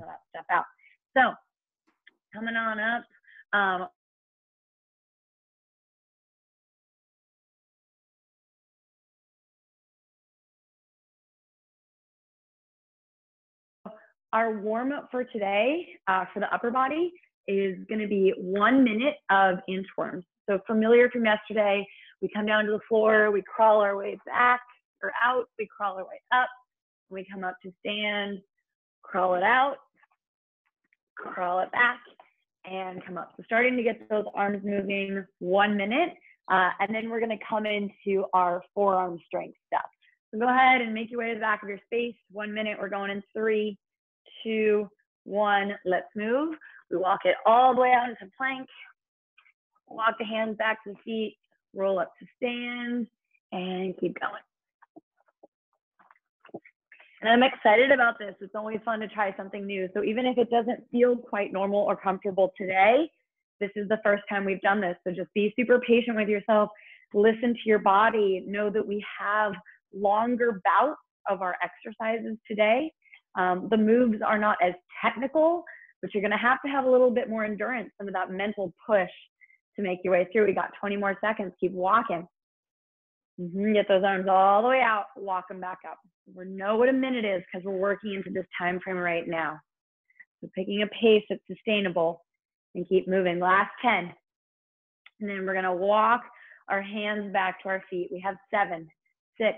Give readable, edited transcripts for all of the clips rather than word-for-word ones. all that stuff out. So coming on up, our warm up for today for the upper body is going to be 1 minute of inchworms. So familiar from yesterday, we come down to the floor, we crawl our way back or out, we crawl our way up, we come up to stand, crawl it out, crawl it back, and come up. So starting to get those arms moving, 1 minute, and then we're going to come into our forearm strength stuff. So go ahead and make your way to the back of your space. 1 minute, we're going in 3, 2, 1, let's move. We walk it all the way out into plank, walk the hands back to the feet, roll up to stand, and keep going. And I'm excited about this. It's always fun to try something new. So even if it doesn't feel quite normal or comfortable today, this is the first time we've done this. So just be super patient with yourself. Listen to your body. Know that we have longer bouts of our exercises today. The moves are not as technical, but you're going to have a little bit more endurance, some of that mental push to make your way through. We got 20 more seconds. Keep walking. Get those arms all the way out. Walk them back up. We know what a minute is because we're working into this time frame right now. So picking a pace that's sustainable and keep moving. Last 10. And then we're going to walk our hands back to our feet. We have 7, 6,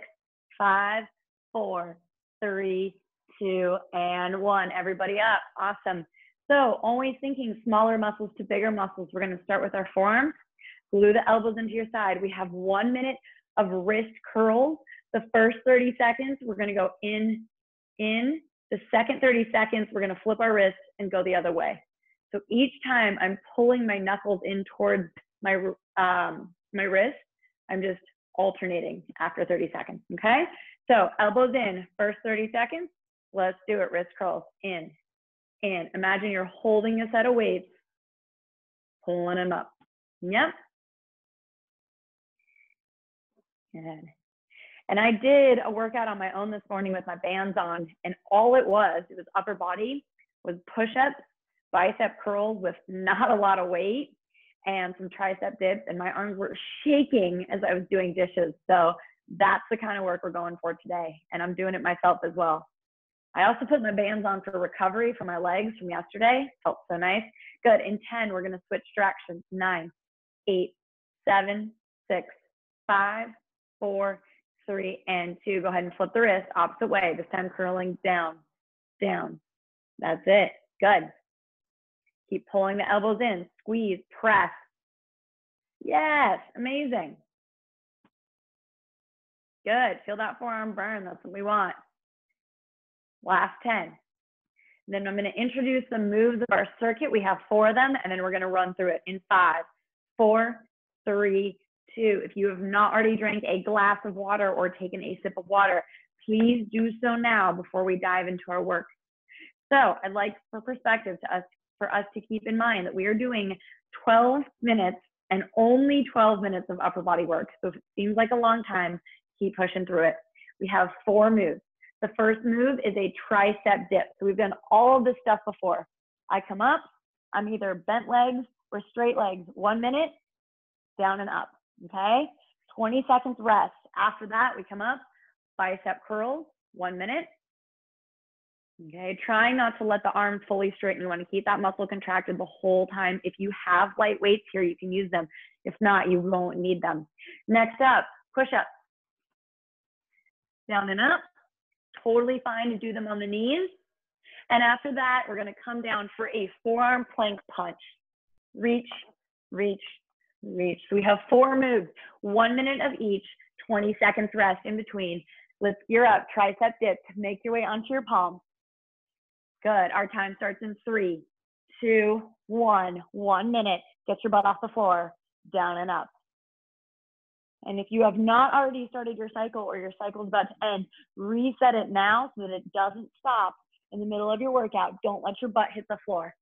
5, 4, 3, 2, and 1. Everybody up. Awesome. So always thinking smaller muscles to bigger muscles. We're going to start with our forearms. Glue the elbows into your side. We have 1 minute of wrist curls. The first 30 seconds, we're going to go in. The second 30 seconds, we're going to flip our wrists and go the other way. So each time I'm pulling my knuckles in towards my, my wrist, I'm just alternating after 30 seconds, okay? So elbows in, first 30 seconds, let's do it, wrist curls, in. Imagine you're holding a set of weights, pulling them up, yep. Good. And I did a workout on my own this morning with my bands on, and all it was upper body, was push-ups, bicep curls with not a lot of weight, and some tricep dips, and my arms were shaking as I was doing dishes. So that's the kind of work we're going for today, and I'm doing it myself as well. I also put my bands on for recovery for my legs from yesterday. Felt so nice. Good. In 10, we're going to switch directions. 9, 8, 7, 6, 5, 4, 3, and 2. Go ahead and flip the wrist opposite way, this time curling down, down. That's it. Good. Keep pulling the elbows in. Squeeze, press. Yes, amazing. Good. Feel that forearm burn. That's what we want. Last 10. Then I'm going to introduce the moves of our circuit. We have 4 of them, and then we're going to run through it in 5, 4, 3, 2. If you have not already drank a glass of water or taken a sip of water, please do so now before we dive into our work. So I'd like for perspective for us to keep in mind that we are doing 12 minutes and only 12 minutes of upper body work. So if it seems like a long time, keep pushing through it. We have 4 moves. The first move is a tricep dip. So we've done all of this stuff before. I come up, I'm either bent legs or straight legs. 1 minute, down and up, okay? 20 seconds rest. After that, we come up, bicep curls, 1 minute. Okay, trying not to let the arm fully straighten. You want to keep that muscle contracted the whole time. If you have light weights here, you can use them. If not, you won't need them. Next up, push-ups. Down and up. Totally fine to do them on the knees. And after that, we're going to come down for a forearm plank punch. Reach, reach, reach. So we have 4 moves, 1 minute of each, 20 seconds rest in between. Let's gear up, tricep dip, make your way onto your palms. Good, our time starts in 3, 2, 1, 1 minute. Get your butt off the floor, down and up. And if you have not already started your cycle or your cycle is about to end, reset it now so that it doesn't stop in the middle of your workout. Don't let your butt hit the floor.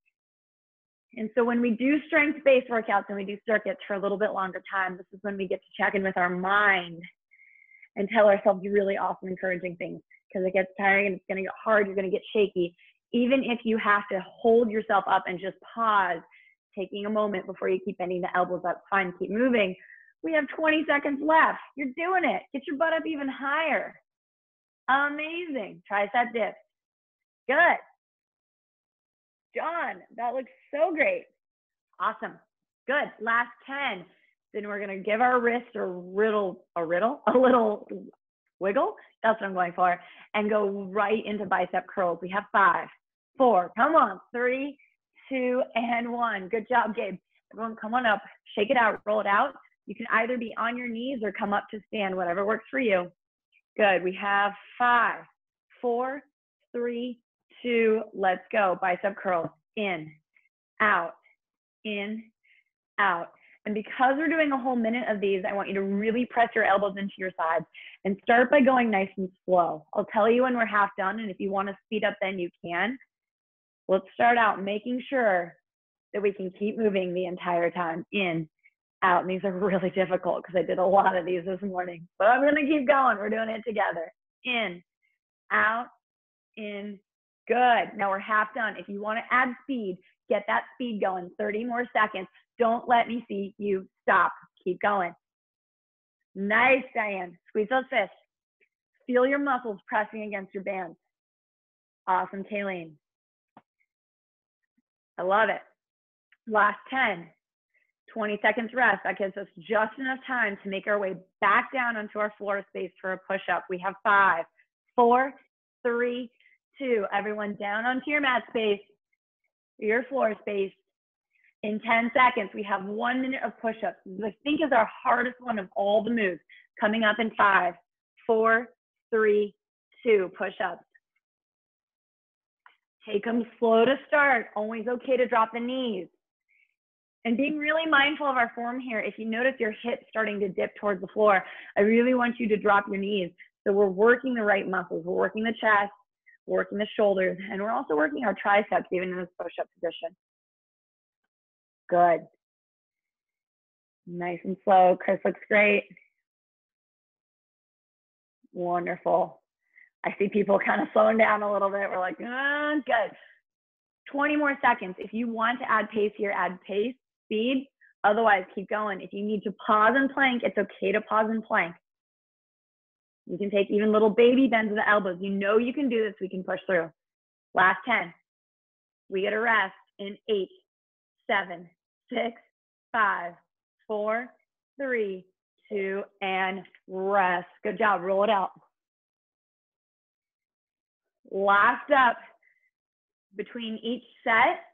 And so when we do strength-based workouts and we do circuits for a little bit longer time, this is when we get to check in with our mind and tell ourselves really awesome, encouraging things because it gets tiring and it's going to get hard. You're going to get shaky. even if you have to hold yourself up and just pause, taking a moment before you keep bending the elbows up, fine, keep moving. We have 20 seconds left. You're doing it. Get your butt up even higher. Amazing. Tricep dips. Good. John, that looks so great. Awesome. Good. Last 10. Then we're going to give our wrists a little wiggle. That's what I'm going for. And go right into bicep curls. We have 5, 4, come on, 3, 2, and 1. Good job, Gabe. Everyone come on up, shake it out, roll it out. You can either be on your knees or come up to stand, whatever works for you. Good, we have 5, 4, 3, 2, let's go. Bicep curls, in, out. And because we're doing a whole minute of these, I want you to really press your elbows into your sides and start by going nice and slow. I'll tell you when we're half done, and if you want to speed up, then you can. Let's start out making sure that we can keep moving the entire time, in, out. And these are really difficult because I did a lot of these this morning, but I'm going to keep going. We're doing it together. In, out, in. Good. Now we're half done. If you want to add speed, get that speed going. 30 more seconds. Don't let me see you stop. Keep going. Nice, Diane. Squeeze those fists. Feel your muscles pressing against your bands. Awesome, Kayleen. I love it. Last 10, 20 seconds rest. That gives us just enough time to make our way back down onto our floor space for a push-up. We have 5, 4, 3, 2. Everyone down onto your mat space, your floor space. In 10 seconds, we have 1 minute of push-ups. I think is our hardest one of all the moves. Coming up in 5, 4, 3, 2, push-ups. Take them slow to start. Always okay to drop the knees. And being really mindful of our form here. If you notice your hips starting to dip towards the floor, I really want you to drop your knees. So we're working the right muscles. We're working the chest, working the shoulders, and we're also working our triceps even in this push-up position. Good. Nice and slow. Chris looks great. Wonderful. I see people kind of slowing down a little bit. We're like, good. 20 more seconds. If you want to add pace here, add pace, speed. Otherwise, keep going. If you need to pause and plank, it's okay to pause and plank. You can take even little baby bends of the elbows. You know you can do this. We can push through. Last 10. We get a rest in 8, 7, 6, 5, 4, 3, 2, and rest. Good job. Roll it out. Last up, between each set,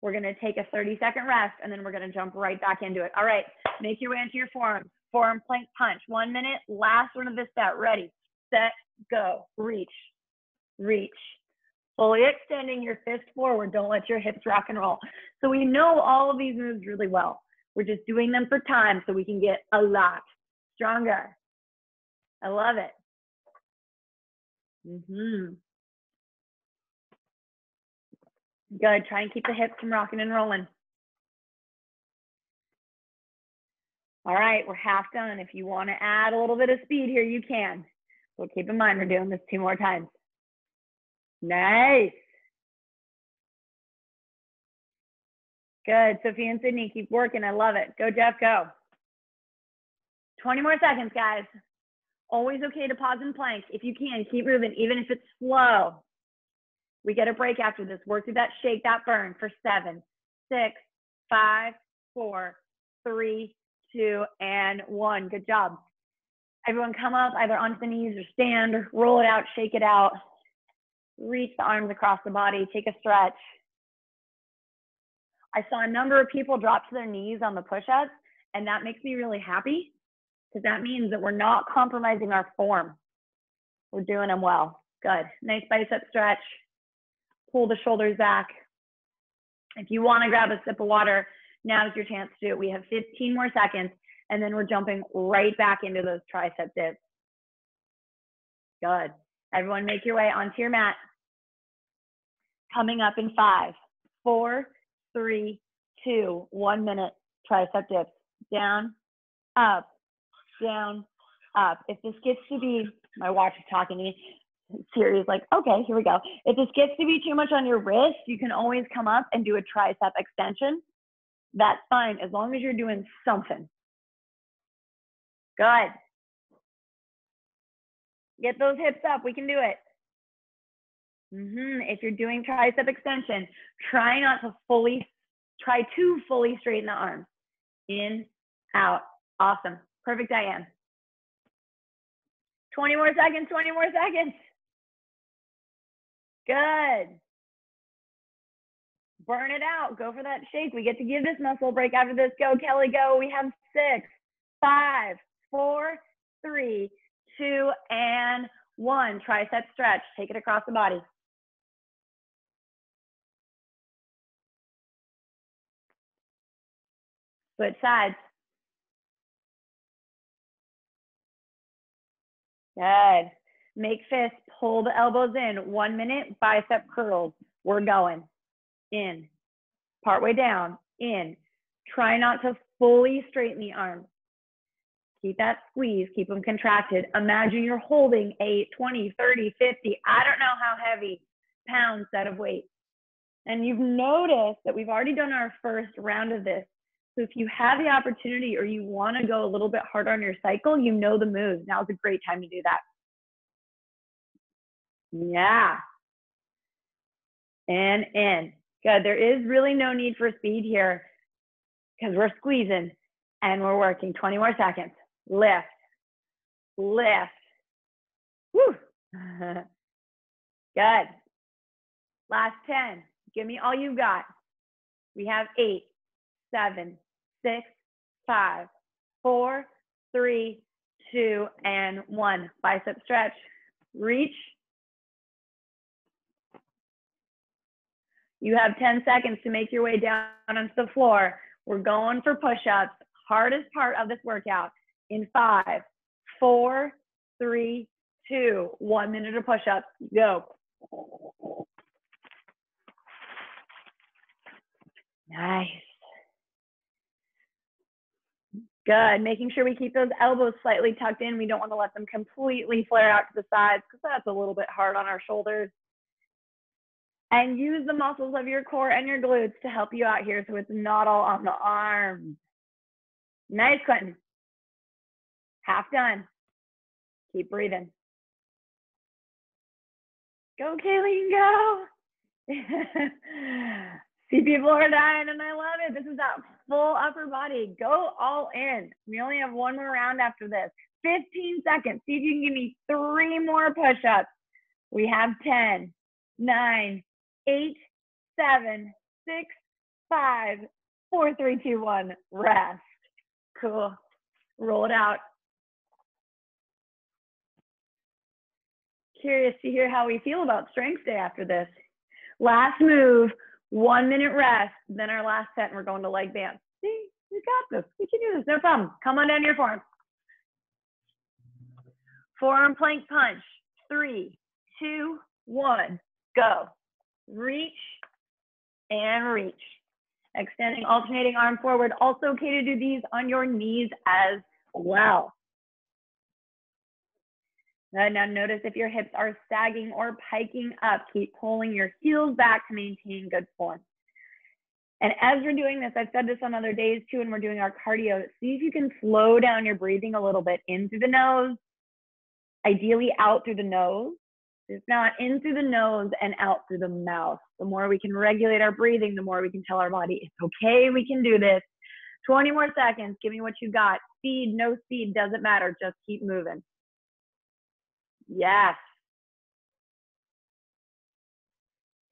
we're going to take a 30-second rest, and then we're going to jump right back into it. All right, make your way into your forearms. Forearm plank punch. 1 minute, last one of this set. Ready, set, go. Reach, reach. Fully extending your fist forward. Don't let your hips rock and roll. So we know all of these moves really well. We're just doing them for time so we can get a lot stronger. I love it. Good. Try and keep the hips from rocking and rolling. All right, we're half done. If you want to add a little bit of speed here, you can. But keep in mind, we're doing this 2 more times. Nice. Good. Sophie and Sydney, keep working. I love it. Go, Jeff, go. 20 more seconds, guys. Always okay to pause and plank. If you can, keep moving, even if it's slow. We get a break after this. Work through that shake, that burn for 7, 6, 5, 4, 3, 2, and 1. Good job. Everyone come up either onto the knees or stand, or roll it out, shake it out. Reach the arms across the body, take a stretch. I saw a number of people drop to their knees on the push-ups, and that makes me really happy because that means that we're not compromising our form. We're doing them well. Good. Nice bicep stretch. Pull the shoulders back. If you want to grab a sip of water, now's your chance to do it. We have 15 more seconds, and then we're jumping right back into those tricep dips. Good. Everyone make your way onto your mat. Coming up in 5, 4, 3, 2, 1 minute, tricep dips. Down, up, down, up. If this gets to be, my watch is talking to me, series, like, okay, here we go. If this gets to be too much on your wrist, you can always come up and do a tricep extension. That's fine, as long as you're doing something. Good. Get those hips up, we can do it. If you're doing tricep extension, try not to fully, try to fully straighten the arms. In, out, awesome. Perfect, Diane. 20 more seconds, 20 more seconds. Good. Burn it out, go for that shake. We get to give this muscle a break after this. Go, Kelly, go. We have 6, 5, 4, 3, 2, and 1. Tricep stretch, take it across the body. Switch sides. Good. Make fists, pull the elbows in. 1 minute, bicep curls. We're going. In. Part way down. In. Try not to fully straighten the arms. Keep that squeeze. Keep them contracted. Imagine you're holding a 20, 30, 50, I don't know how heavy, pound set of weight. And you've noticed that we've already done our first round of this. So if you have the opportunity or you want to go a little bit harder on your cycle, you know the moves. Now's a great time to do that. Yeah. And in. Good. There is really no need for speed here because we're squeezing and we're working. 20 more seconds. Lift. Lift. Woo. Good. Last 10. Give me all you've got. We have 8, 7, 6, 5, 4, 3, 2, and 1. Bicep stretch, reach. You have 10 seconds to make your way down onto the floor. We're going for push-ups, hardest part of this workout. In 5, 4, 3, 2, 1 minute of push-ups, go. Nice. Good, making sure we keep those elbows slightly tucked in. We don't want to let them completely flare out to the sides because that's a little bit hard on our shoulders. And use the muscles of your core and your glutes to help you out here so it's not all on the arms. Nice, Quentin. Half done. Keep breathing. Go, Kayleen, go. See people are dying and I love it. This is that full upper body. Go all in. We only have one more round after this. 15 seconds. See if you can give me 3 more push-ups. We have 10, 9, 8, 7, 6, 5, 4, 3, 2, 1. Rest. Cool. Roll it out. Curious to hear how we feel about strength day after this. Last move. 1 minute rest, then our last set, and we're going to leg bands. See, you got this. We can do this, no problem. Come on down to your forearm. Forearm plank punch. 3, 2, 1, go. Reach and reach. Extending, alternating arm forward. Also okay to do these on your knees as well. Now notice if your hips are sagging or piking up, keep pulling your heels back to maintain good form. And as you're doing this, I've said this on other days too, when we're doing our cardio, see if you can slow down your breathing a little bit in through the nose, ideally out through the nose. If not, in through the nose and out through the mouth. The more we can regulate our breathing, the more we can tell our body, it's okay, we can do this. 20 more seconds, give me what you got. Speed, no speed, doesn't matter, just keep moving. Yes.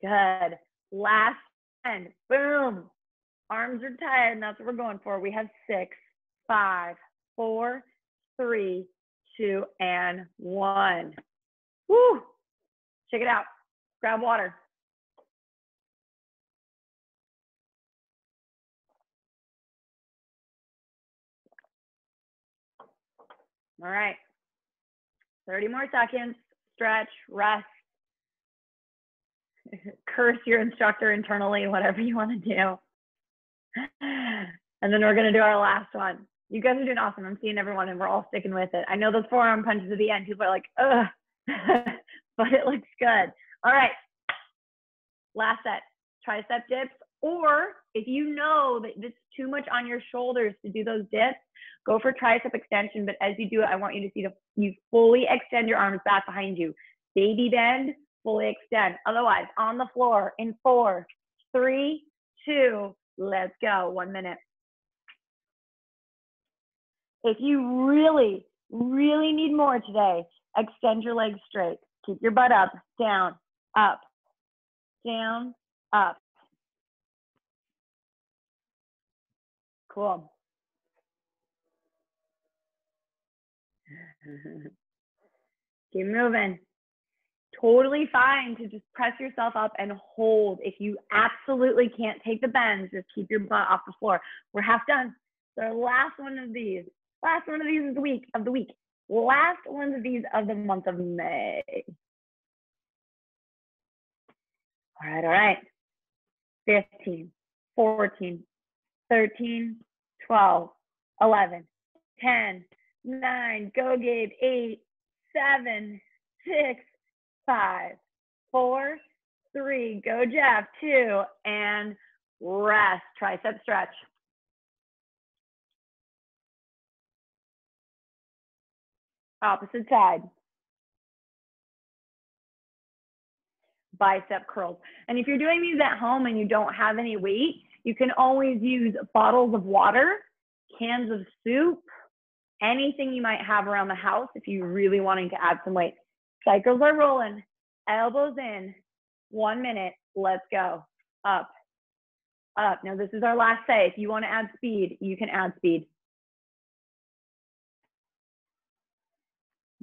Good. Last 10. Boom. Arms are tired, and that's what we're going for. We have 6, 5, 4, 3, 2, and 1. Woo. Check it out. Grab water. All right. 30 more seconds, stretch, rest. Curse your instructor internally, whatever you want to do. And then we're going to do our last one. You guys are doing awesome. I'm seeing everyone and we're all sticking with it. I know those forearm punches at the end, people are like, ugh, but it looks good. All right, last set, tricep dips. Or if you know that it's too much on your shoulders to do those dips, go for tricep extension. But as you do it, I want you to see you fully extend your arms back behind you. Baby bend, fully extend. Otherwise, on the floor in 4, 3, 2, let's go. 1 minute. If you really, really need more today, extend your legs straight. Keep your butt up, down, up, down, up. Cool. Keep moving. Totally fine to just press yourself up and hold. If you absolutely can't take the bends, just keep your butt off the floor. We're half done. So our last one of these. Last one of these of the week. Last one of these of the month of May. All right, all right. 15, 14, 13, 12, 11, 10, 9, go Gabe, 8, 7, 6, 5, 4, 3, go Jeff, 2, and rest. Tricep stretch. Opposite side. Bicep curls. And if you're doing these at home and you don't have any weight, you can always use bottles of water, cans of soup, anything you might have around the house if you're really wanting to add some weight. Cycles are rolling, elbows in, 1 minute, let's go. Up, up. Now this is our last set. If you want to add speed, you can add speed.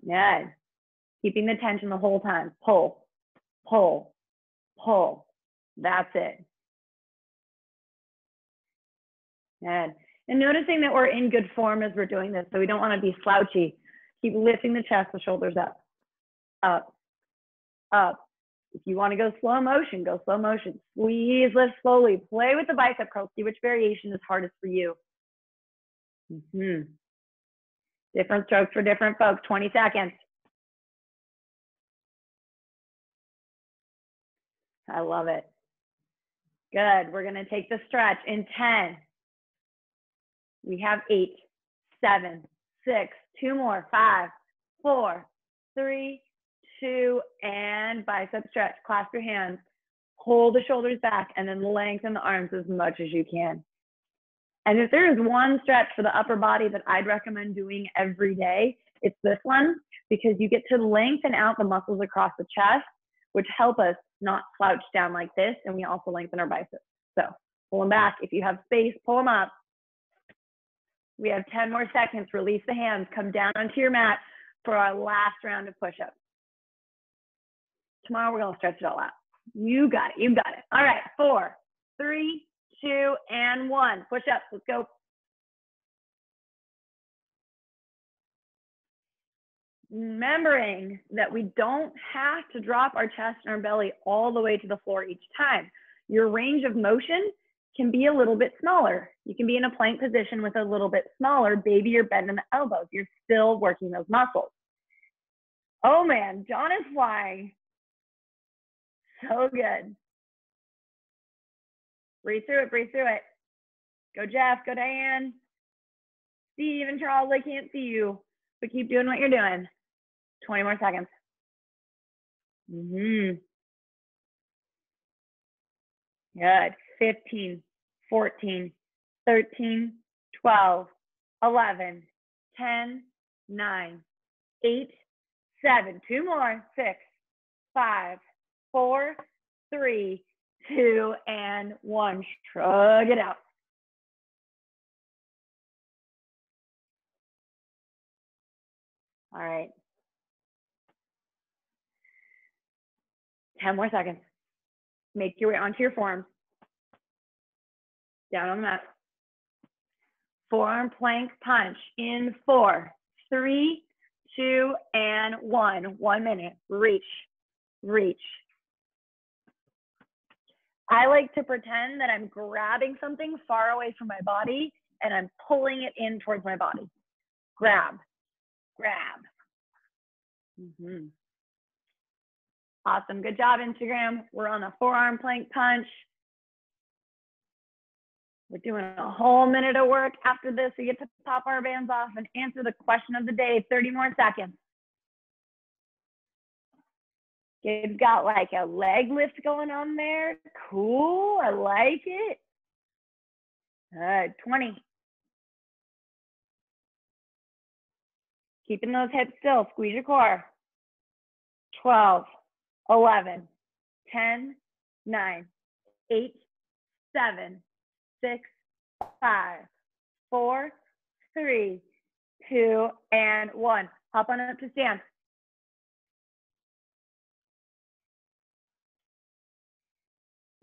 Yes. Keeping the tension the whole time. Pull, pull, pull. That's it. Yes. And noticing that we're in good form as we're doing this, so we don't want to be slouchy. Keep lifting the chest, the shoulders up, up, up. If you want to go slow motion, go slow motion. Squeeze, lift slowly. Play with the bicep curls. See which variation is hardest for you. Different strokes for different folks, 20 seconds. I love it. Good, we're gonna take the stretch in 10. We have 8, 7, 6, 2 more, 5, 4, 3, 2, and bicep stretch. Clasp your hands, hold the shoulders back, and then lengthen the arms as much as you can. And if there is one stretch for the upper body that I'd recommend doing every day, it's this one, because you get to lengthen out the muscles across the chest, which help us not slouch down like this, and we also lengthen our biceps. So pull them back. If you have space, pull them up. We have 10 more seconds. Release the hands. Come down onto your mat for our last round of push-ups. Tomorrow we're going to stretch it all out. You got it. You got it. All right. 4, 3, 2, and 1. Push up. Let's go. Remembering that we don't have to drop our chest and our belly all the way to the floor each time. Your range of motion can be a little bit smaller. You can be in a plank position with a little bit smaller baby or bend in the elbows. You're still working those muscles. Oh man, John is flying. So good. Breathe through it, breathe through it. Go Jeff, go Diane. Steve and Charles, I can't see you, but keep doing what you're doing. 20 more seconds. Good. 15, 14, 13, 12, 11, 10, 9, 8, 7, 2 more, 6, 5, 4, 3, 2, and 1. Shrug it out. All right. 10 more seconds. Make your way onto your forearms. Down on the mat. Forearm plank punch in 4, 3, 2, and 1. 1 minute. Reach, reach. I like to pretend that I'm grabbing something far away from my body and I'm pulling it in towards my body. Grab, grab. Awesome, good job, Instagram. We're on a forearm plank punch. We're doing a whole minute of work after this. We get to pop our bands off and answer the question of the day. 30 more seconds. Gabe's got like a leg lift going on there. Cool, I like it. Good, 20. Keeping those hips still, squeeze your core. 12, 11, 10, 9, 8, 7, 6, 5, 4, 3, 2, and 1. Hop on up to stand.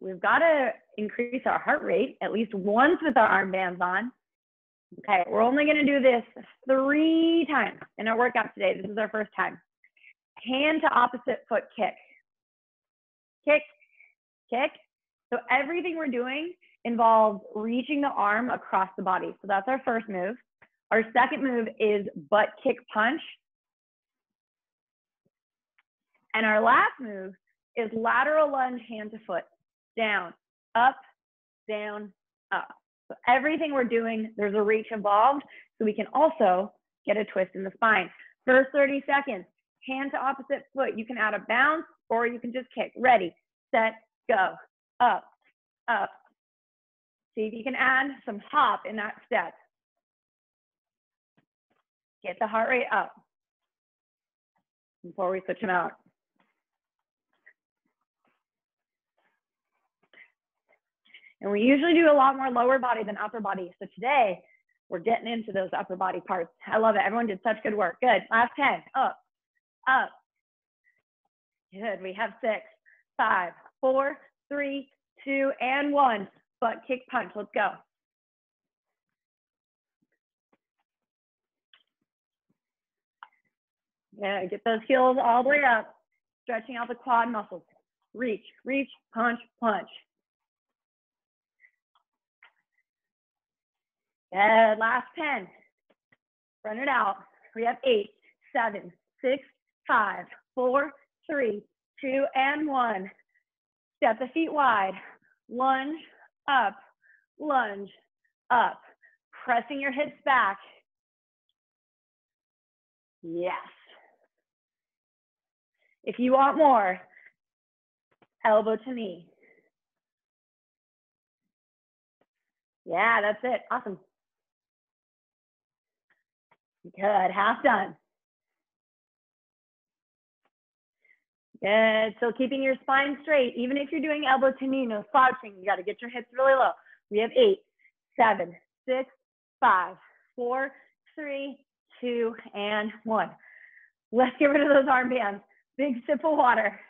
We've got to increase our heart rate at least once with our armbands on. Okay, we're only going to do this 3 times in our workout today. This is our first time. Hand to opposite foot kick. Kick, kick. So everything we're doing involves reaching the arm across the body. So that's our first move. Our second move is butt kick punch. And our last move is lateral lunge hand to foot. Down, up, down, up. So everything we're doing, there's a reach involved, so we can also get a twist in the spine. First 30 seconds, hand to opposite foot. You can add a bounce or you can just kick. Ready, set, go. Up, up. See if you can add some hop in that step. Get the heart rate up before we switch them out. And we usually do a lot more lower body than upper body. So today, we're getting into those upper body parts. I love it. Everyone did such good work. Good. Last 10. Up. Up. Good. We have 6, 5, 4, 3, 2, and 1. Butt kick punch. Let's go. Yeah, get those heels all the way up. Stretching out the quad muscles. Reach, reach, punch, punch. Good, last 10. Run it out. We have 8, 7, 6, 5, 4, 3, 2, and 1. Step the feet wide. Lunge, up, lunge, up. Pressing your hips back. Yes. If you want more, elbow to knee. Yeah, that's it. Awesome. Good, half done. Good, so keeping your spine straight, even if you're doing elbow to knee, no slouching, you gotta get your hips really low. We have 8, 7, 6, 5, 4, 3, 2, and 1. Let's get rid of those armbands. Big sip of water.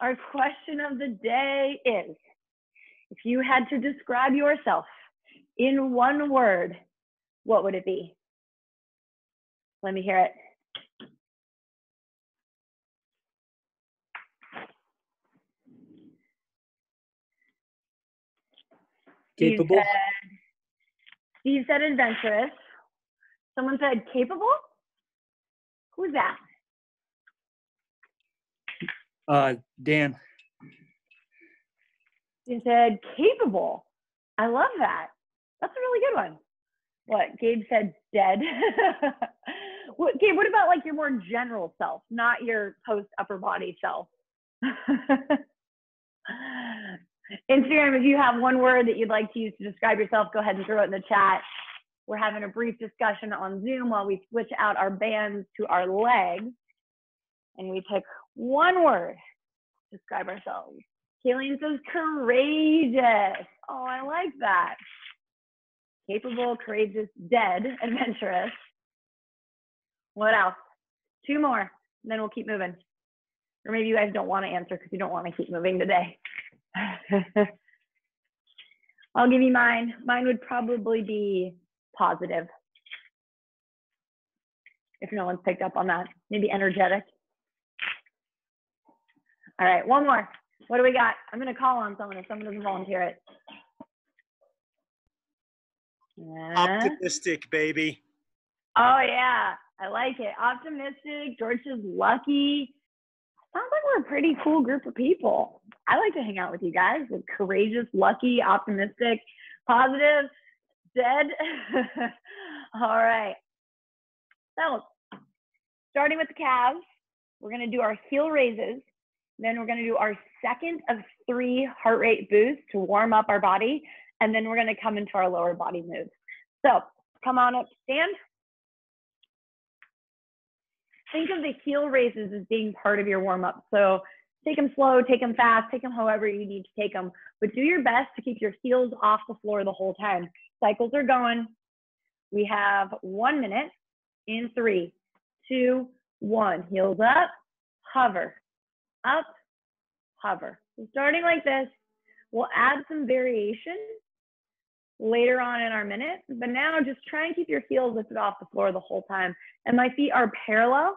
Our question of the day is, if you had to describe yourself in one word, what would it be? Let me hear it. Capable. Steve said adventurous. Someone said capable? Who's that? Dan. Steve said capable. I love that. That's a really good one. What, Gabe said dead. What, Gabe, what about like your more general self, not your post upper body self? Instagram, if you have one word that you'd like to use to describe yourself, go ahead and throw it in the chat. We're having a brief discussion on Zoom while we switch out our bands to our legs. And we pick one word to describe ourselves. Kayleen says courageous. Oh, I like that. Capable, courageous, dead, adventurous. What else? 2 more, and then we'll keep moving. Or maybe you guys don't want to answer because you don't want to keep moving today. I'll give you mine. Mine would probably be positive. If no one's picked up on that. Maybe energetic. All right, one more. What do we got? I'm going to call on someone if someone doesn't volunteer it. Optimistic, baby. Oh yeah, I like it. Optimistic. George is lucky. sounds like we're a pretty cool group of people. I like to hang out with you guys. We're courageous, lucky, optimistic, positive, dead. All right. So starting with the calves, we're going to do our heel raises. Then we're going to do our second of three heart rate boosts to warm up our body. And then we're going to come into our lower body moves. So come on up, stand. Think of the heel raises as being part of your warm up. So take them slow, take them fast, take them however you need to take them, but do your best to keep your heels off the floor the whole time. Cycles are going. We have 1 minute in 3, 2, 1. Heels up, hover, up, hover. So starting like this, we'll add some variation later on in our minute, but now just try and keep your heels lifted off the floor the whole time. And my feet are parallel.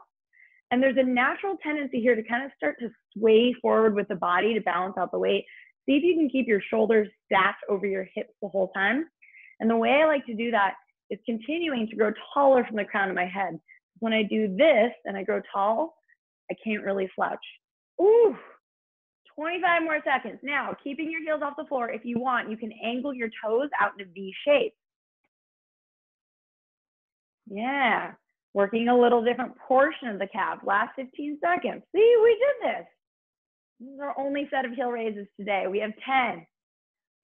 And there's a natural tendency here to kind of start to sway forward with the body to balance out the weight. See if you can keep your shoulders stacked over your hips the whole time. And the way I like to do that is continuing to grow taller from the crown of my head. When I do this and I grow tall, I can't really slouch. Ooh, 25 more seconds. Now, keeping your heels off the floor, if you want, you can angle your toes out in a V shape. Yeah, working a little different portion of the calf. Last 15 seconds. See, we did this. This is our only set of heel raises today. We have 10.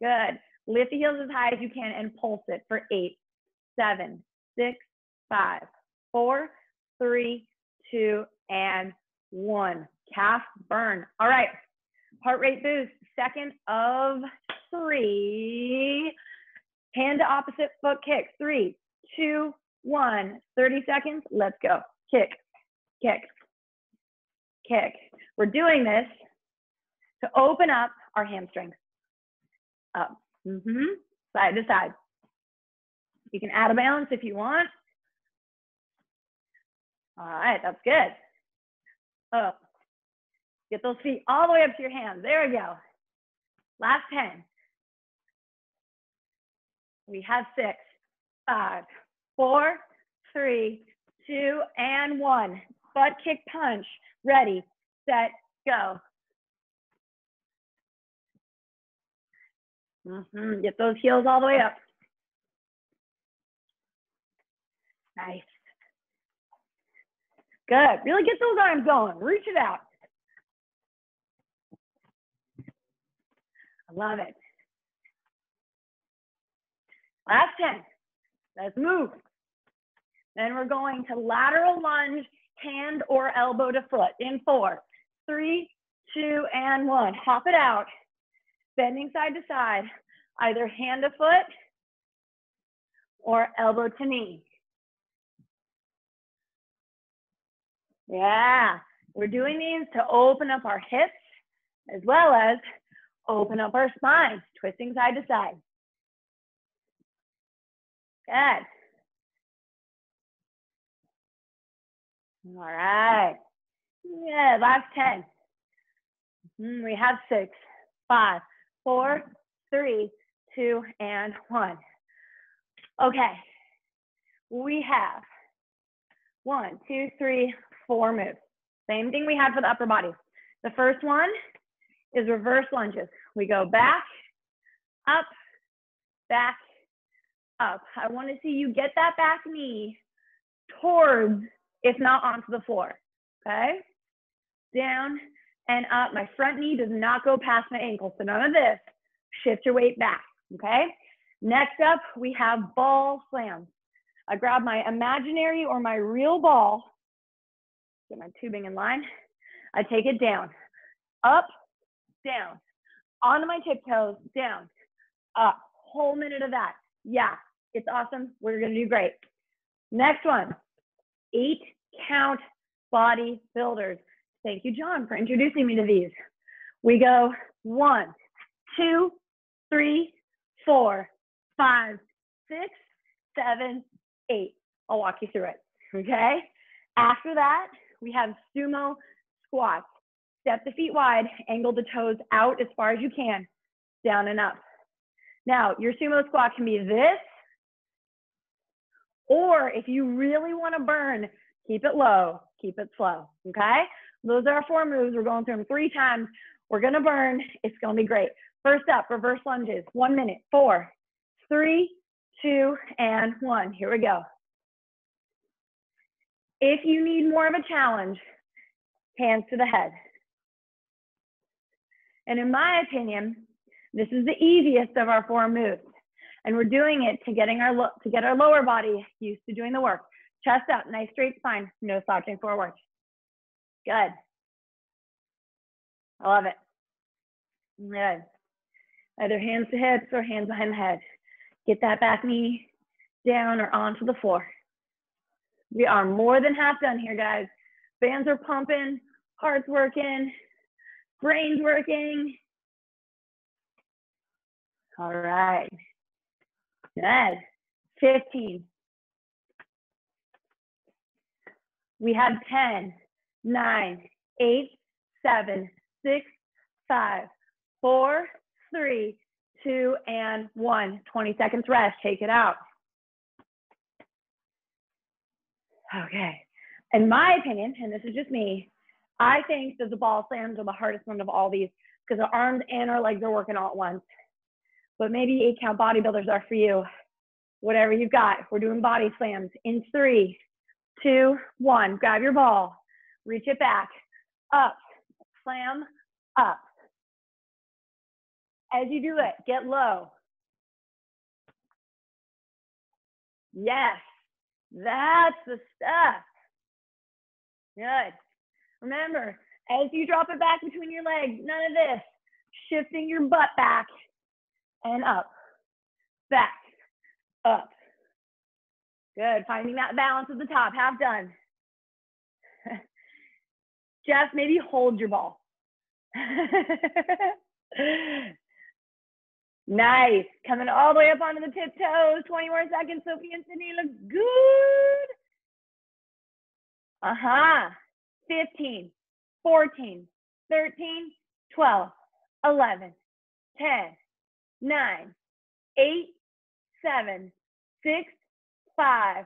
Good. Lift the heels as high as you can and pulse it for 8, 7, 6, 5, 4, 3, 2, and 1. Calf burn. All right. Heart rate boost, second of 3. Hand to opposite foot kick. 3, 2, 1. 30 seconds. Let's go. Kick, kick, kick. We're doing this to open up our hamstrings. Up. Side to side. You can add a balance if you want. All right, that's good. Up. Get those feet all the way up to your hands. There we go. Last 10. We have 6, 5, 4, 3, 2, and 1. Butt kick punch. Ready, set, go. Get those heels all the way up. Nice. Good. Really get those arms going. Reach it out. I love it. Last 10. Let's move. Then we're going to lateral lunge, hand or elbow to foot in 4, 3, 2, and 1. Hop it out. Bending side to side, either hand to foot or elbow to knee. Yeah, we're doing these to open up our hips as well as open up our spine, twisting side to side. Good. All right. Yeah, last 10. We have 6, 5, 4, 3, 2, and 1. Okay. We have 1, 2, 3, 4 moves. Same thing we had for the upper body. The first one is reverse lunges. We go back, up, back, up. I want to see you get that back knee towards, if not onto the floor. Okay? Down and up. My front knee does not go past my ankle, so none of this. Shift your weight back. Okay? Next up, we have ball slams. I grab my imaginary or my real ball. Get my tubing in line. I take it down, up, down, onto my tiptoes, down, up. Whole minute of that. Yeah, it's awesome. We're going to do great. Next one, 8-count body builders. Thank you, John, for introducing me to these. We go 1, 2, 3, 4, 5, 6, 7, 8. I'll walk you through it, okay? After that, we have sumo squats. Step the feet wide, angle the toes out as far as you can, down and up. Now, your sumo squat can be this, or if you really want to burn, keep it low, keep it slow, okay? Those are our four moves. We're going through them 3 times. We're gonna burn. It's gonna be great. First up, reverse lunges. 1 minute, 4, 3, 2, and 1. Here we go. If you need more of a challenge, hands to the head. And in my opinion, this is the easiest of our 4 moves. And we're doing it to get our lower body used to doing the work. Chest up, nice straight spine, no slouching forward. Good. I love it. Good. Either hands to hips or hands behind the head. Get that back knee down or onto the floor. We are more than half done here, guys. Bands are pumping, heart's working, brain's working. All right. Good. 15. We have 10, 9, 8, 7, 6, 5, 4, 3, 2, and 1. 20 seconds rest. Take it out. Okay. In my opinion, and this is just me, I think that the ball slams are the hardest one of all these because our arms and our legs are working all at once. But maybe 8-count bodybuilders are for you. Whatever you've got, we're doing body slams in 3, 2, 1. Grab your ball, reach it back, up, slam, up. As you do it, get low. Yes, that's the stuff. Good. Remember, as you drop it back between your legs, none of this. Shifting your butt back. And up, back, up. Good, finding that balance at the top, half done. Just maybe hold your ball. Nice, coming all the way up onto the tiptoes, 20 more seconds, Sophie and Sydney look good. 15, 14, 13, 12, 11, 10, 9, 8, 7, 6, 5,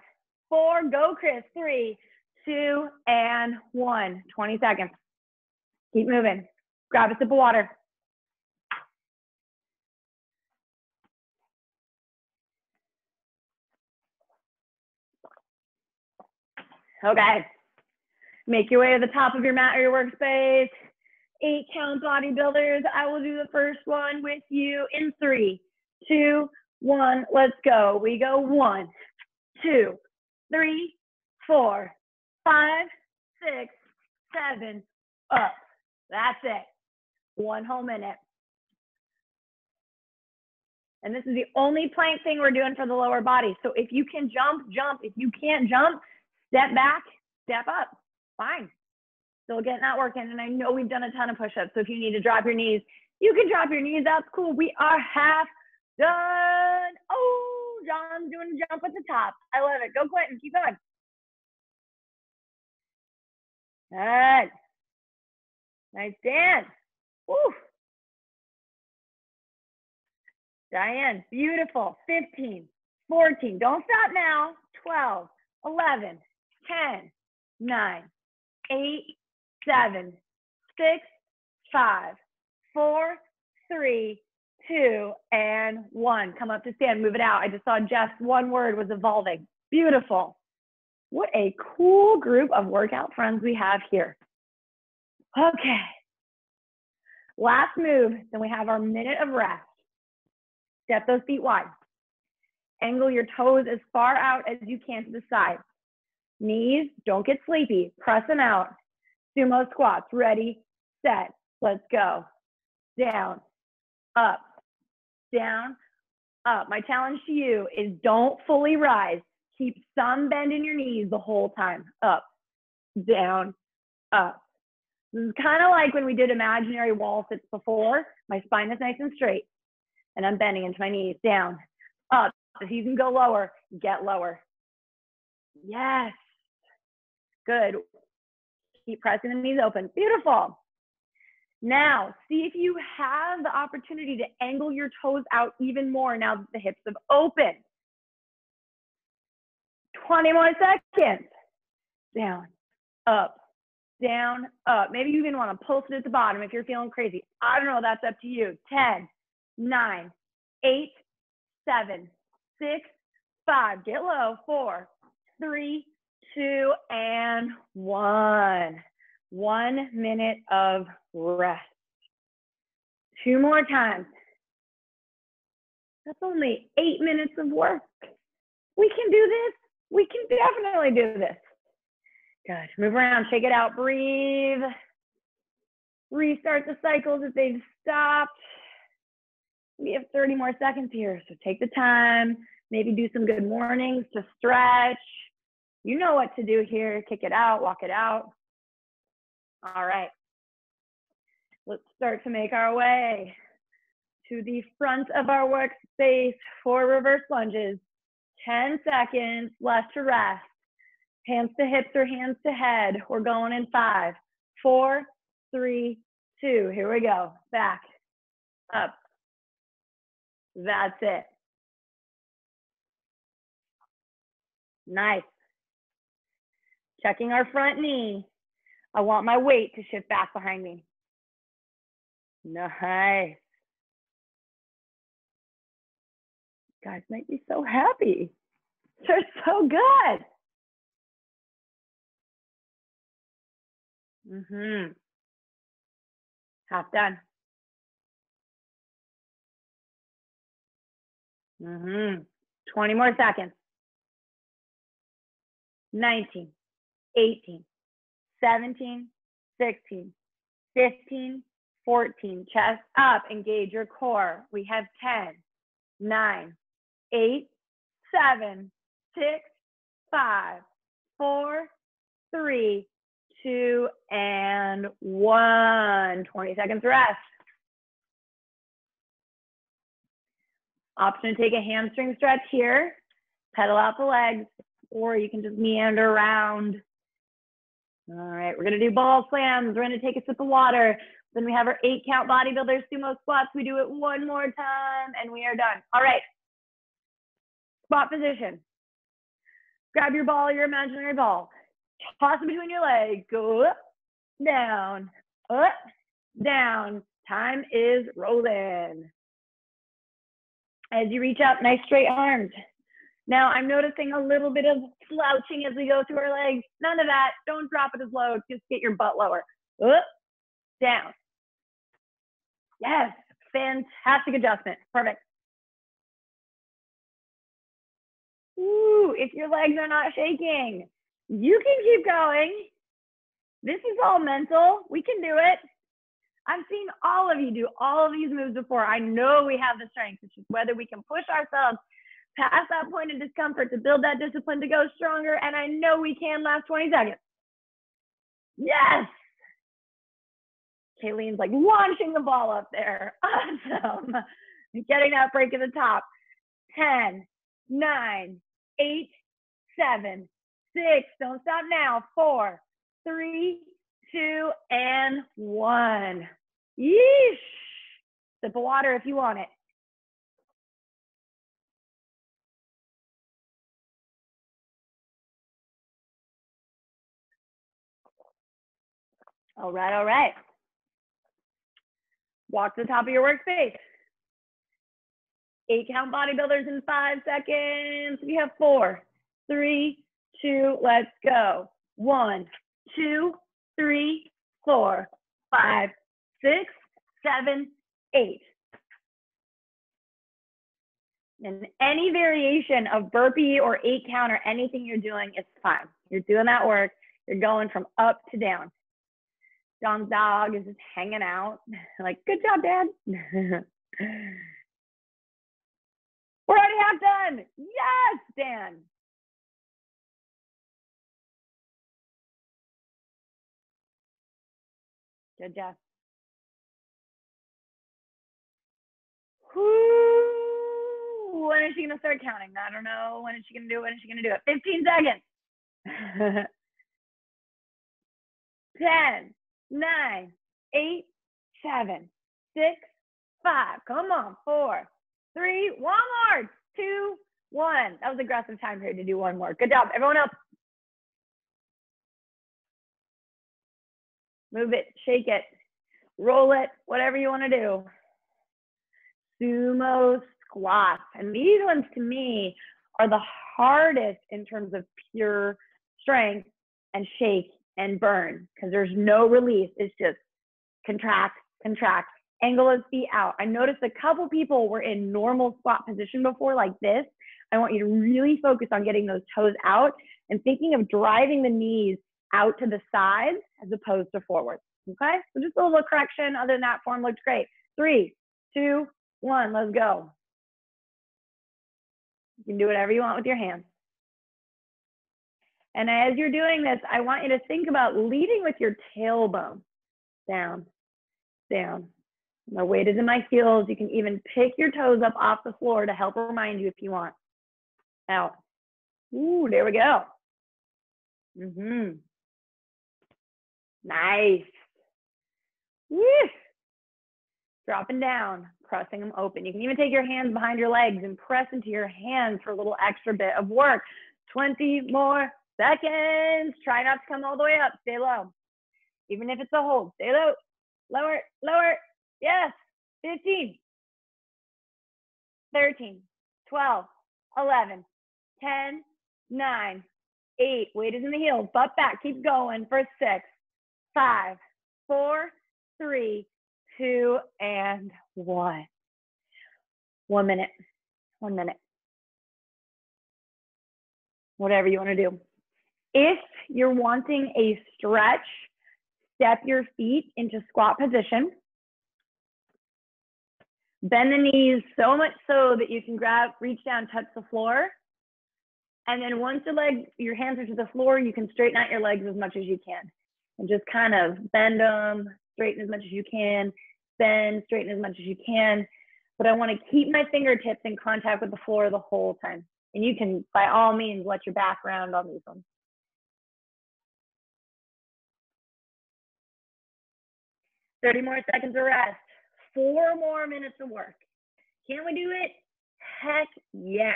4, go Chris, 3, 2, and 1. 20 seconds. Keep moving. Grab a sip of water. Okay. Make your way to the top of your mat or your workspace. 8-count bodybuilders, I will do the first one with you in 3, 2, 1, let's go. We go 1, 2, 3, 4, 5, 6, 7, up. That's it. One whole minute. And this is the only plank thing we're doing for the lower body. So if you can jump, jump. If you can't jump, step back, step up. Fine. Still getting that working, and I know we've done a ton of push-ups, so if you need to drop your knees, you can drop your knees. That's cool. We are half done. Oh, John's doing a jump at the top. I love it. Go, Quentin. Keep going. Good. Nice dance. Woo. Diane, beautiful. 15, 14. Don't stop now. 12, 11, 10, 9, 8, 7, 6, 5, 4, 3, 2, and 1. Come up to stand, move it out. I just saw Jeff's one word was evolving. Beautiful. What a cool group of workout friends we have here. Okay. Last move, then we have our minute of rest. Step those feet wide. Angle your toes as far out as you can to the side. Knees, don't get sleepy. Press them out. Sumo squats. Ready, set, let's go. Down, up, down, up. My challenge to you is don't fully rise. Keep some bend in your knees the whole time. Up, down, up. This is kind of like when we did imaginary wall sits before. My spine is nice and straight, and I'm bending into my knees. Down, up. If you can go lower, get lower. Yes. Good. Keep pressing the knees open. Beautiful. Now, see if you have the opportunity to angle your toes out even more now that the hips have opened. 20 more seconds. Down, up, down, up. Maybe you even want to pulse it at the bottom if you're feeling crazy. I don't know, that's up to you. 10, 9, 8, 7, 6, 5, get low, 4, 3, 2, and 1. 1 minute of rest. Two more times. That's only 8 minutes of work. We can do this. We can definitely do this. Good. Move around. Shake it out. Breathe. Restart the cycles if they've stopped. We have 30 more seconds here, so take the time. Maybe do some good mornings to stretch. You know what to do here. Kick it out. Walk it out. All right. Let's start to make our way to the front of our workspace for reverse lunges. 10 seconds left to rest. Hands to hips or hands to head. We're going in 5, 4, 3, 2. Here we go. Back, up. That's it. Nice. Checking our front knee. I want my weight to shift back behind me. Nice. You guys make me so happy. They're so good. Half done. Mm-hmm. 20 more seconds. 19, 18, 17, 16, 15, 14. Chest up, engage your core. We have 10, 9, 8, 7, 6, 5, 4, 3, 2, and 1. 20 seconds rest. Option to take a hamstring stretch here, pedal out the legs, or you can just meander around. All right, we're gonna do ball slams. We're gonna take a sip of water. Then we have our 8-count bodybuilder sumo squats. We do it one more time and we are done. All right, squat position. Grab your ball, your imaginary ball. Toss it between your legs, go up, down, up, down. Time is rolling. As you reach out, nice straight arms. Now I'm noticing a little bit of slouching as we go through our legs. None of that, don't drop it as low, just get your butt lower. Up, down. Yes, fantastic adjustment, perfect. Ooh, if your legs are not shaking, you can keep going. This is all mental, we can do it. I've seen all of you do all of these moves before. I know we have the strength. It's just whether we can push ourselves past that point of discomfort to build that discipline to go stronger. And I know we can. Last 20 seconds. Yes. Kayleen's like launching the ball up there. Awesome. Getting that break at the top. 10, 9, 8, 7, 6. Don't stop now. 4, 3, 2, and 1. Yeesh. Sip of water if you want it. All right, all right. Walk to the top of your workspace. 8-count bodybuilders in 5 seconds. We have 4, 3, 2, let's go. 1, 2, 3, 4, 5, 6, 7, 8. And any variation of burpee or 8-count or anything you're doing is fine. You're doing that work. You're going from up to down. John's dog is just hanging out. Like, good job, Dad. We're already half done. Yes, Dan. Good job. Whoo. When is she gonna start counting? I don't know. When is she gonna do it? When is she gonna do it? 15 seconds. 10, 9, 8, 7, 6, 5. Come on. 4, 3, one more. 2, 1. That was aggressive time period to do one more. Good job. Everyone else. Move it, shake it, roll it, whatever you want to do. Sumo squats. And these ones to me are the hardest in terms of pure strength and shake and burn, because there's no release. It's just contract, contract, angle of feet out. I noticed a couple people were in normal squat position before like this. I want you to really focus on getting those toes out and thinking of driving the knees out to the sides as opposed to forward. Okay, so just a little correction. Other than that, form looked great. 3, 2, 1, let's go. You can do whatever you want with your hands. And as you're doing this, I want you to think about leading with your tailbone. Down, down. My weight is in my heels. You can even pick your toes up off the floor to help remind you if you want. Out. Ooh, there we go. Mm-hmm. Nice. Woo. Dropping down, pressing them open. You can even take your hands behind your legs and press into your hands for a little extra bit of work. 20 more seconds. Try not to come all the way up. Stay low. Even if it's a hold, stay low. Lower, lower. Yes. 15, 13, 12, 11, 10, 9, 8. Weight is in the heels. Butt back. Keep going for 6, 5, 4, 3, 2, and 1. 1 minute. 1 minute. Whatever you want to do. If you're wanting a stretch, step your feet into squat position. Bend the knees so much so that you can grab, reach down, touch the floor. And then once your hands are to the floor, you can straighten out your legs as much as you can. And just kind of bend them, straighten as much as you can, bend, straighten as much as you can. But I want to keep my fingertips in contact with the floor the whole time. And you can, by all means, let your back round on these ones. Thirty more seconds of rest. 4 more minutes of work. Can we do it? Heck yes.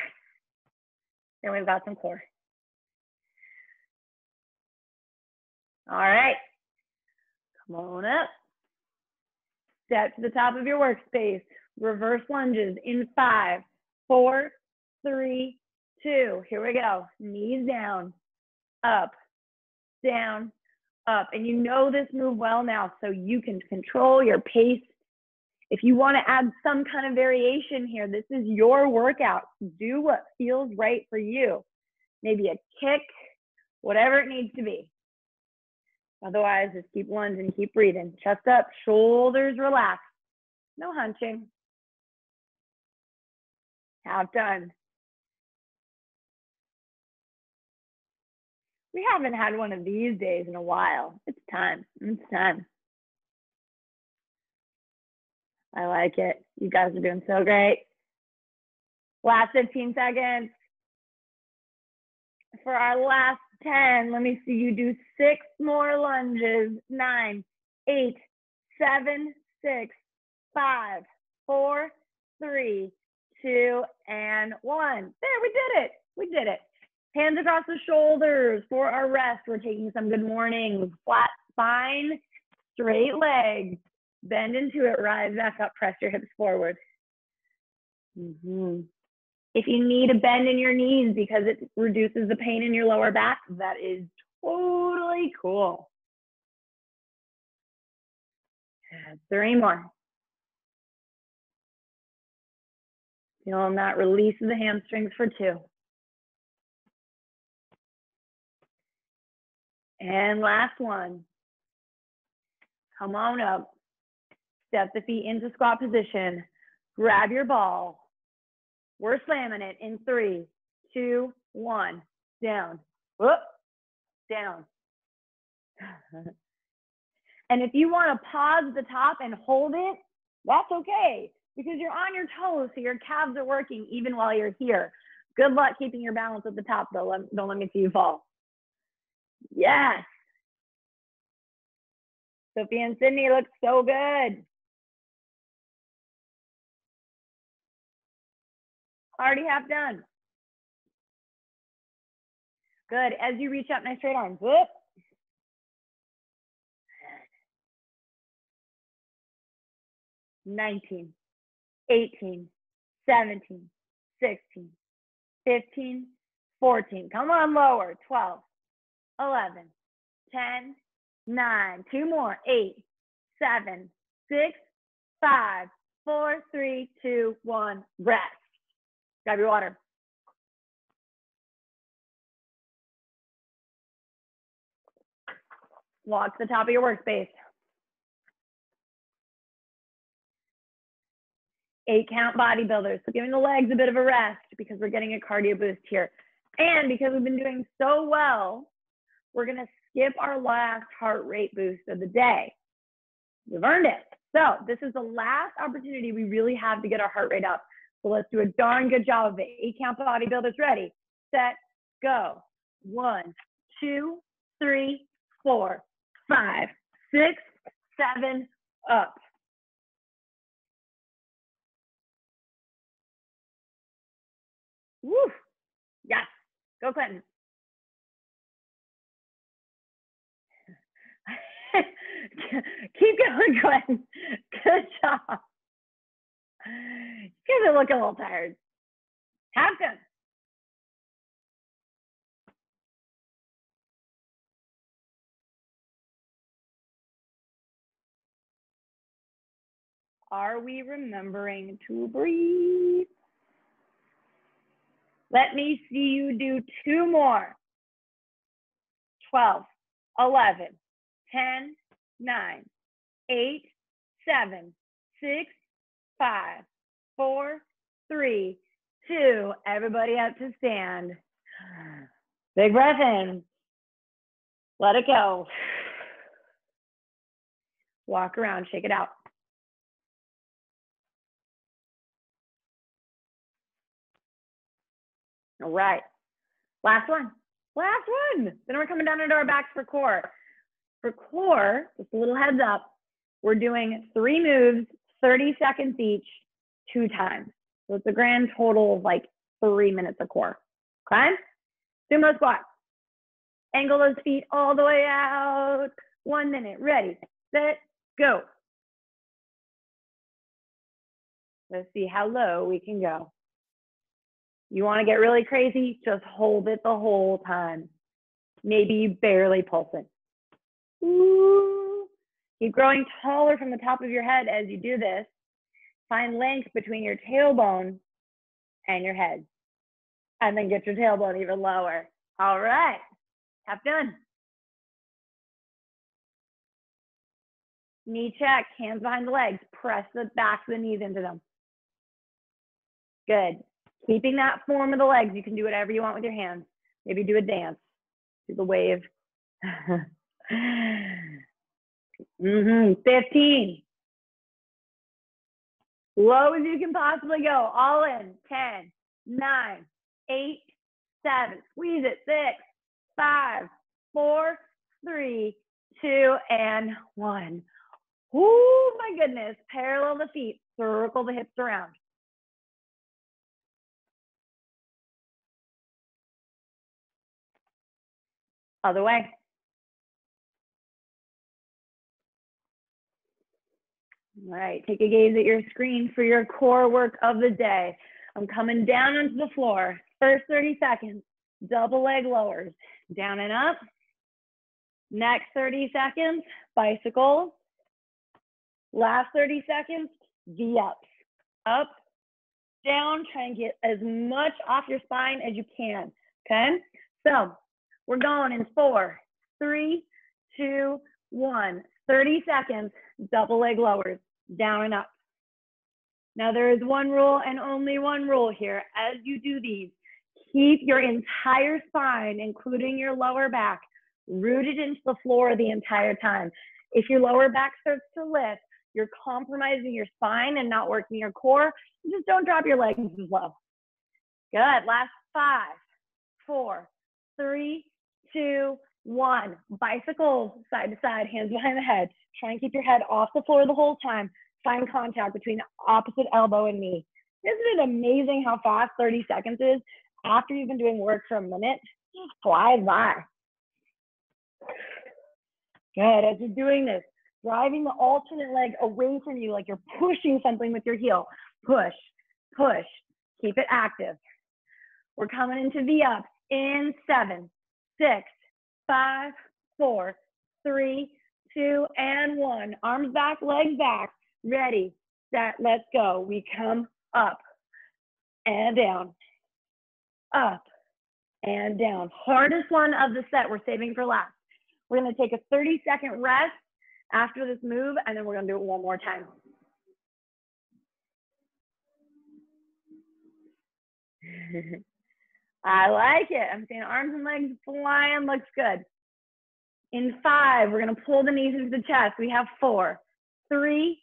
And we've got some core. All right. Come on up. Step to the top of your workspace. Reverse lunges in 5, 4, 3, 2. Here we go. Knees down, up. And you know this move well now, so you can control your pace. If you want to add some kind of variation here, this is your workout. Do what feels right for you. Maybe a kick, whatever it needs to be. Otherwise, just keep lunging, keep breathing. Chest up, shoulders relaxed. No hunching. Half done. We haven't had one of these days in a while. It's time. It's time. I like it. You guys are doing so great. Last 15 seconds. For our last 10, let me see you do 6 more lunges. 9, 8, 7, 6, 5, 4, 3, 2, and 1. There, we did it. We did it. Hands across the shoulders for our rest. We're taking some good mornings. Flat spine, straight legs. Bend into it, rise back up, press your hips forward. Mm-hmm. If you need a bend in your knees because it reduces the pain in your lower back, that is totally cool. 3 more. Feeling that release of the hamstrings for 2. And last one. Come on up. Step the feet into squat position. Grab your ball. We're slamming it in 3, 2, 1. Down. Whoop. Down. And if you want to pause at the top and hold it, that's okay, because you're on your toes, so your calves are working even while you're here. Good luck keeping your balance at the top, though. Don't let me see you fall. Yes. Sophia and Sydney look so good. Already half done. Good. As you reach up, nice straight arms. Whoop. 19, 18, 17, 16, 15, 14. Come on, lower. 12, 11, 10, 9. Two more. 8, 7, 6, 5, 4, 3, 2, 1. Rest. Grab your water. Walk to the top of your workspace. 8-count bodybuilders. So giving the legs a bit of a rest because we're getting a cardio boost here. And because we've been doing so well, we're going to skip our last heart rate boost of the day. You've earned it. So this is the last opportunity we really have to get our heart rate up. So let's do a darn good job of it. 8-count bodybuilders. Ready, set, go. 1, 2, 3, 4, 5, 6, 7, up. Woo! Yes. Go, Clinton. Keep going, Clinton. Good job. You guys are looking a little tired. Hampton. Are we remembering to breathe? Let me see you do two more. 12, 11, 10, 9, 8, 7, 6, 5, 4, 3, 2. Everybody up to stand. Big breath in. Let it go. Walk around, shake it out. All right, last one, last one. Then we're coming down into our backs for core. For core, just a little heads up, we're doing 3 moves, 30 seconds each, 2 times. So it's a grand total of like 3 minutes of core, okay? Sumo squat. Angle those feet all the way out. 1 minute, ready, set, go. Let's see how low we can go. You want to get really crazy, just hold it the whole time. Maybe you barely pulse it. Ooh. Keep growing taller from the top of your head as you do this. Find length between your tailbone and your head. And then get your tailbone even lower. All right. Half done. Knee check, hands behind the legs. Press the backs of the knees into them. Good. Keeping that form of the legs, you can do whatever you want with your hands. Maybe do a dance, do the wave. 15. Low as you can possibly go, all in. 10, 9, 8, 7, squeeze it. 6, 5, 4, 3, 2, and 1. Oh my goodness, parallel the feet, circle the hips around. Other way. All right, take a gaze at your screen for your core work of the day. I'm coming down onto the floor. First 30 seconds, double leg lowers, down and up. Next 30 seconds, bicycles. Last 30 seconds, V-ups. Up, down, try and get as much off your spine as you can, okay? So, we're going in 4, 3, 2, 1. 30 seconds, double leg lowers, down and up. Now there is one rule and only one rule here. As you do these, keep your entire spine, including your lower back, rooted into the floor the entire time. If your lower back starts to lift, you're compromising your spine and not working your core. Just don't drop your legs as low. Good, last 5, 4, 3, 2, 1. Bicycles, side to side, hands behind the head. Try and keep your head off the floor the whole time. Find contact between opposite elbow and knee. Isn't it amazing how fast 30 seconds is? After you've been doing work for a minute, just flies by. Good, as you're doing this, driving the alternate leg away from you, like you're pushing something with your heel. Push, push, keep it active. We're coming into V-ups in 7, 6, 5, 4, 3, 2, and 1. Arms back, legs back. Ready, set, let's go. We come up and down, up and down. Hardest one of the set, we're saving for last. We're gonna take a 30-second rest after this move, and then we're gonna do it one more time. I like it. I'm seeing arms and legs flying, looks good. In 5, we're gonna pull the knees into the chest. We have 4, 3,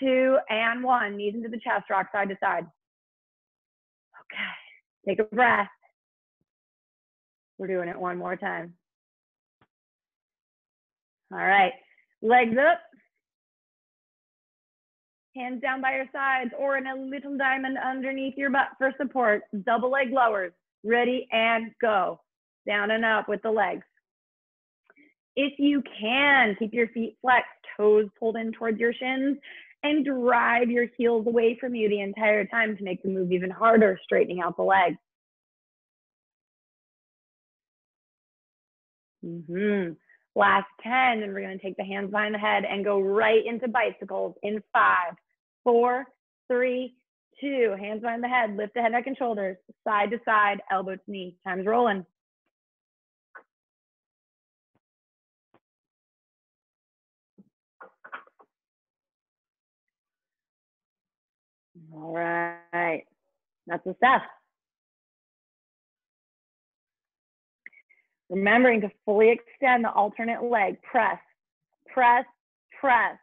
2, and 1. Knees into the chest, rock side to side. Okay, take a breath. We're doing it one more time. All right, legs up. Hands down by your sides or in a little diamond underneath your butt for support. Double leg lowers, ready and go. Down and up with the legs. If you can, keep your feet flexed, toes pulled in towards your shins, and drive your heels away from you the entire time to make the move even harder, straightening out the legs. Last 10, and we're gonna take the hands behind the head and go right into bicycles in 5, 4, 3, 2. Hands behind the head, lift the head, neck, and shoulders. Side to side, elbow to knee. Time's rolling. All right, that's the stuff. Remembering to fully extend the alternate leg. Press, press, press.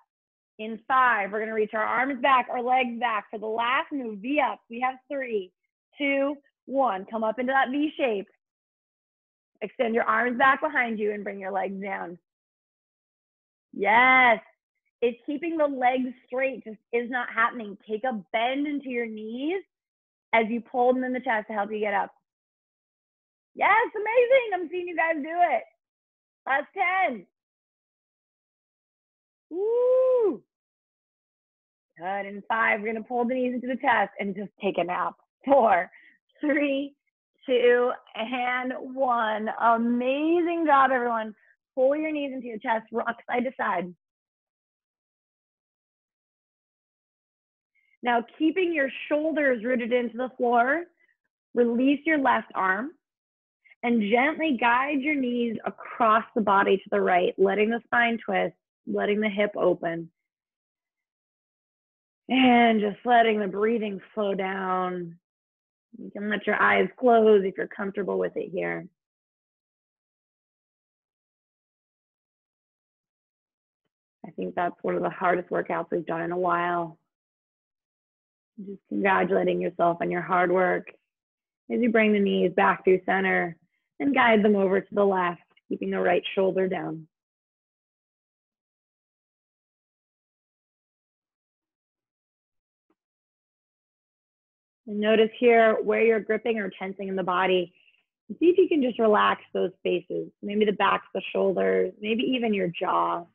In 5, we're gonna reach our arms back, our legs back. For the last move, V up, we have 3, 2, 1. Come up into that V shape. Extend your arms back behind you and bring your legs down. Yes. If keeping the legs straight just is not happening, take a bend into your knees as you pull them in the chest to help you get up. Yes, amazing. I'm seeing you guys do it. Last 10. Woo. Good. In 5, we're going to pull the knees into the chest and just take a nap. 4, 3, 2, and 1. Amazing job, everyone. Pull your knees into your chest, rock side to side. Now, keeping your shoulders rooted into the floor, release your left arm and gently guide your knees across the body to the right, letting the spine twist, letting the hip open, and just letting the breathing slow down. You can let your eyes close if you're comfortable with it here. I think that's one of the hardest workouts we've done in a while. Just congratulating yourself on your hard work as you bring the knees back through center and guide them over to the left, keeping the right shoulder down. And notice here where you're gripping or tensing in the body. See if you can just relax those spaces, maybe the backs, the shoulders, maybe even your jaw.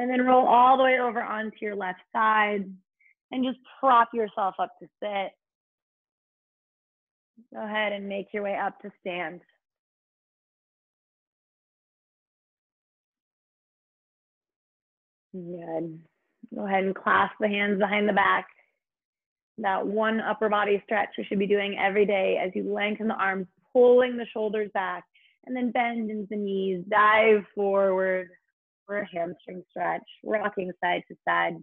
And then roll all the way over onto your left side and just prop yourself up to sit. Go ahead and make your way up to stand. Good. Go ahead and clasp the hands behind the back. That one upper body stretch we should be doing every day as you lengthen the arms, pulling the shoulders back, and then bend into the knees, dive forward. Or a hamstring stretch, rocking side to side.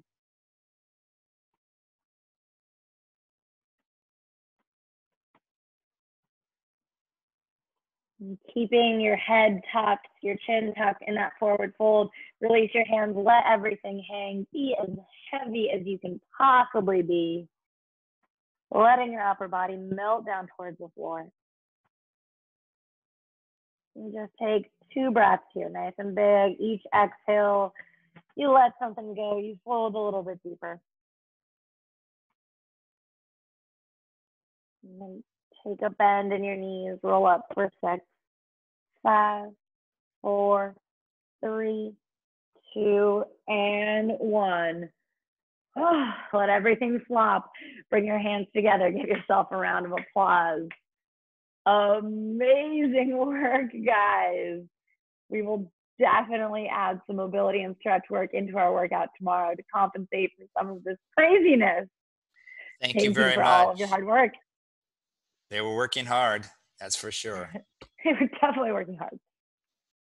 And keeping your head tucked, your chin tucked in that forward fold, release your hands, let everything hang, be as heavy as you can possibly be, letting your upper body melt down towards the floor. And just take 2 breaths here, nice and big. Each exhale, you let something go. You fold a little bit deeper. And then take a bend in your knees. Roll up for 6, 5, 4, 3, 2, and 1. Oh, let everything flop. Bring your hands together. Give yourself a round of applause. Amazing work, guys. We will definitely add some mobility and stretch work into our workout tomorrow to compensate for some of this craziness. Thank you very much for all of your hard work. They were working hard, that's for sure. They were definitely working hard.